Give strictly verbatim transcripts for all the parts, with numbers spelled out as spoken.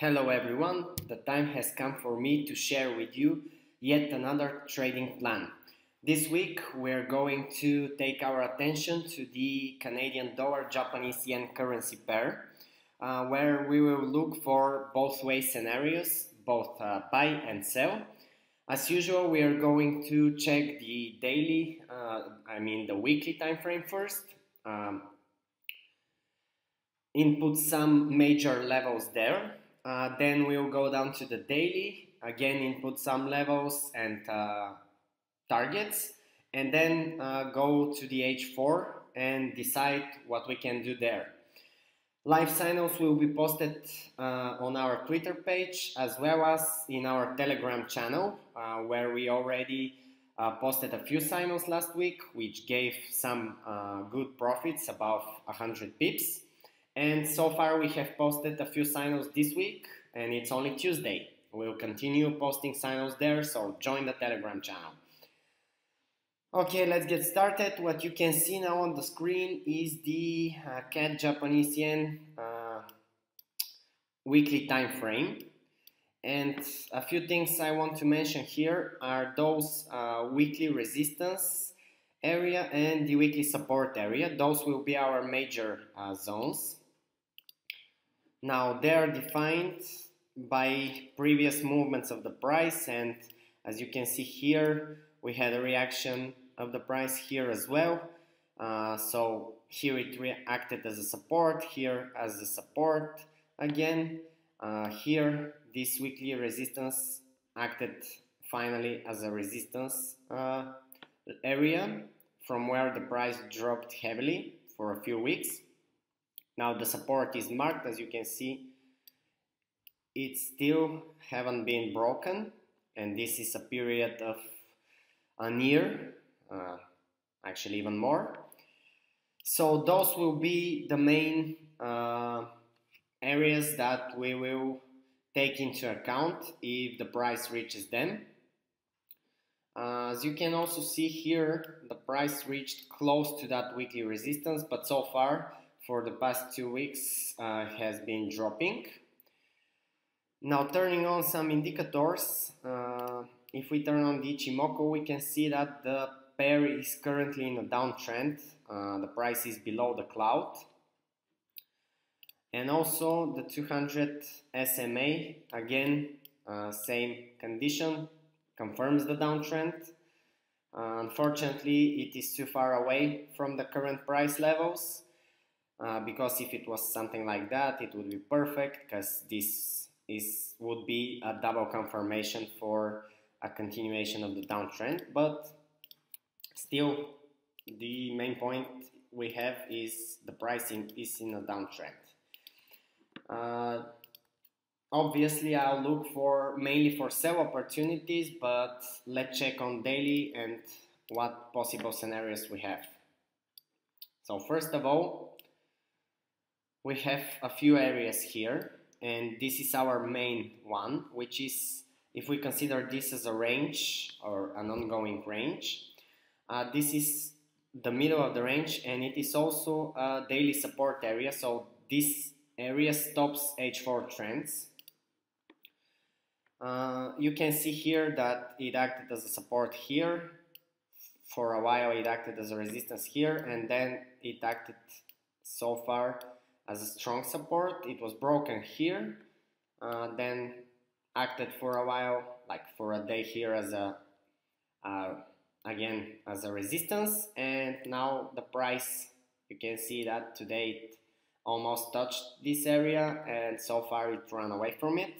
Hello everyone, the time has come for me to share with you yet another trading plan. This week we're going to take our attention to the Canadian dollar-Japanese yen currency pair, uh, where we will look for both way scenarios, both uh, buy and sell. As usual, we are going to check the daily, uh, I mean the weekly time frame first, um, input some major levels there. Uh, then we'll go down to the daily, again input some levels and uh, targets, and then uh, go to the H four and decide what we can do there. Live signals will be posted uh, on our Twitter page as well as in our Telegram channel, uh, where we already uh, posted a few signals last week, which gave some uh, good profits, above one hundred pips. And so far we have posted a few signals this week, and it's only Tuesday. We'll continue posting signals there, so join the Telegram channel. Okay, let's get started. What you can see now on the screen is the uh, C A D Japanese yen uh, weekly time frame. And a few things I want to mention here are those uh, weekly resistance area and the weekly support area. Those will be our major uh, zones. Now, they are defined by previous movements of the price, and as you can see here, we had a reaction of the price here as well. Uh, so here it reacted as a support, here as a support again. Uh, here this weekly resistance acted finally as a resistance uh, area, from where the price dropped heavily for a few weeks. Now the support is marked, as you can see, it still haven't been broken, and this is a period of a year, uh, actually even more. So those will be the main uh, areas that we will take into account if the price reaches them. Uh, as you can also see here, the price reached close to that weekly resistance, but so far for the past two weeks uh, has been dropping. Now, turning on some indicators, uh, if we turn on the Ichimoku, we can see that the pair is currently in a downtrend. Uh, the price is below the cloud, and also the two hundred S M A, again uh, same condition, confirms the downtrend. Uh, unfortunately, it is too far away from the current price levels, uh, because if it was something like that, it would be perfect, because this is would be a double confirmation for a continuation of the downtrend. But still, the main point we have is the pricing is in a downtrend. Uh, Obviously, I'll look for mainly for sell opportunities, but let's check on daily and what possible scenarios we have. So first of all, we have a few areas here, and this is our main one, which is, if we consider this as a range or an ongoing range, uh, this is the middle of the range, and it is also a daily support area. So this area stops H four trends. Uh, you can see here that it acted as a support here, for a while it acted as a resistance here, and then it acted so far as a strong support. It was broken here, uh, then acted for a while, like for a day here as a uh, again as a resistance, and now the price, you can see that today it almost touched this area, and so far it ran away from it.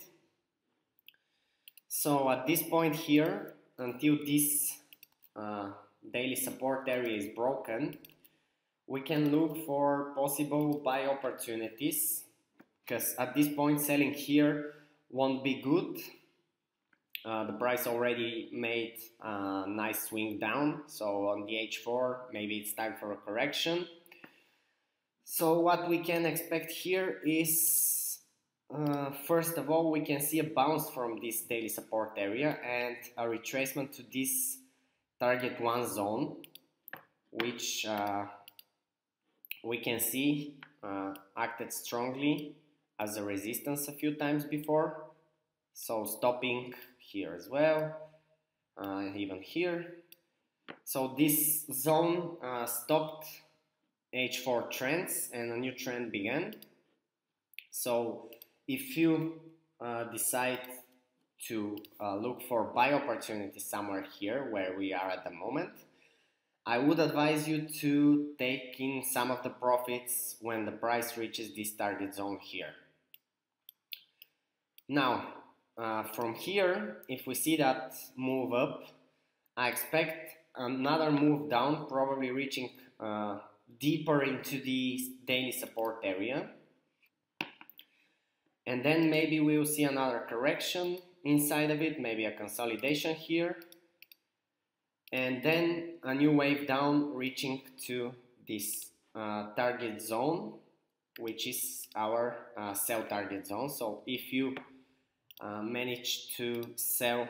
So at this point here, until this uh, daily support area is broken, we can look for possible buy opportunities, because at this point selling here won't be good. Uh, the price already made a nice swing down, so on the H four maybe it's time for a correction. So what we can expect here is, Uh, first of all, we can see a bounce from this daily support area and a retracement to this target one zone, which uh, we can see uh, acted strongly as a resistance a few times before, so stopping here as well, uh, even here. So this zone uh, stopped H four trends and a new trend began. So if you uh, decide to uh, look for buy opportunity somewhere here where we are at the moment, I would advise you to take in some of the profits when the price reaches this target zone here. Now, uh, from here, if we see that move up, I expect another move down, probably reaching uh, deeper into the daily support area. And then maybe we will see another correction inside of it, maybe a consolidation here, and then a new wave down reaching to this uh, target zone, which is our uh, sell target zone. So if you uh, manage to sell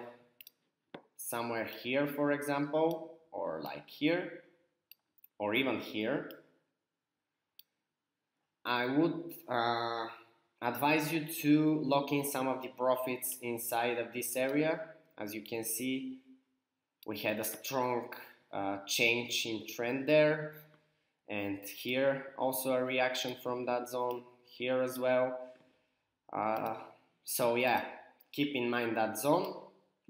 somewhere here, for example, or like here, or even here, I would uh, advise you to lock in some of the profits inside of this area. As you can see, we had a strong uh, change in trend there, and here also a reaction from that zone, here as well. Uh, so yeah, keep in mind that zone.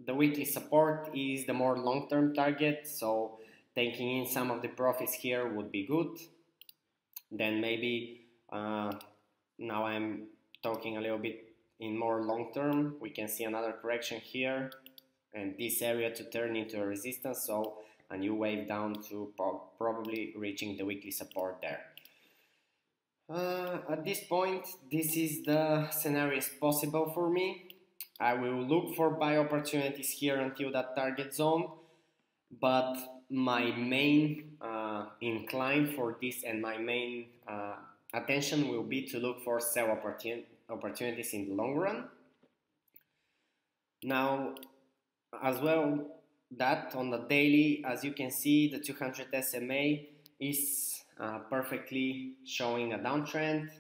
The weekly support is the more long-term target, so taking in some of the profits here would be good. Then maybe uh, now I'm talking a little bit in more long-term, we can see another correction here, and this area to turn into a resistance, so a new wave down to probably reaching the weekly support there. Uh, at this point, this is the scenario possible for me. I will look for buy opportunities here until that target zone, but my main uh, incline for this and my main uh, attention will be to look for sell opportun- opportunities in the long run. Now, as well, that on the daily, as you can see, the two hundred S M A is uh, perfectly showing a downtrend.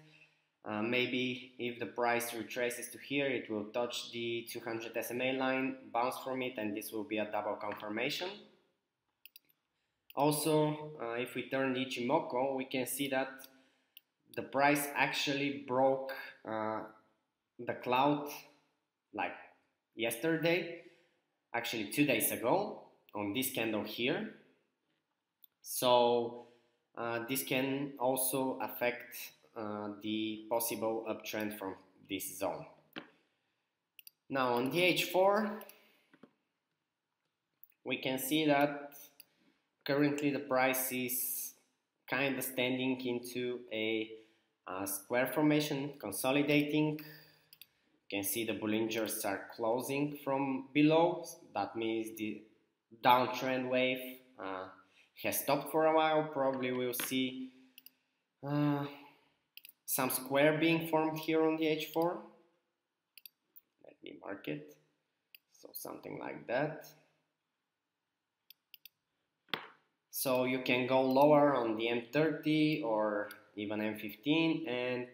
Uh, maybe if the price retraces to here, it will touch the two hundred S M A line, bounce from it, and this will be a double confirmation. Also, uh, if we turn the Ichimoku, we can see that the price actually broke uh, the cloud like yesterday. Actually two days ago on this candle here, so uh, this can also affect uh, the possible uptrend from this zone. Now on the H four we can see that currently the price is kind of standing into a, a square formation, consolidating. You can see the Bollingers are closing from below, that means the downtrend wave uh, has stopped for a while. Probably we'll see uh, some square being formed here on the H four. Let me mark it, so something like that. So you can go lower on the M thirty or even M fifteen, and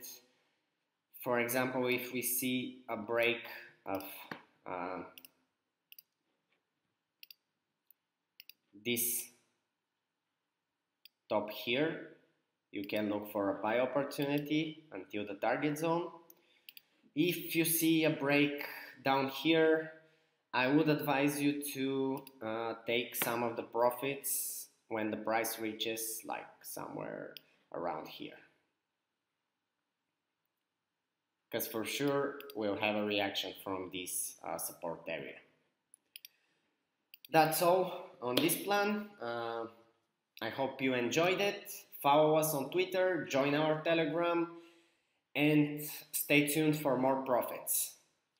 for example, if we see a break of uh, this top here, you can look for a buy opportunity until the target zone. If you see a break down here, I would advise you to uh, take some of the profits when the price reaches like somewhere around here. Because for sure we'll have a reaction from this uh, support area. That's all on this plan. Uh, I hope you enjoyed it. Follow us on Twitter, join our Telegram, and stay tuned for more profits.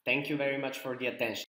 Thank you very much for the attention.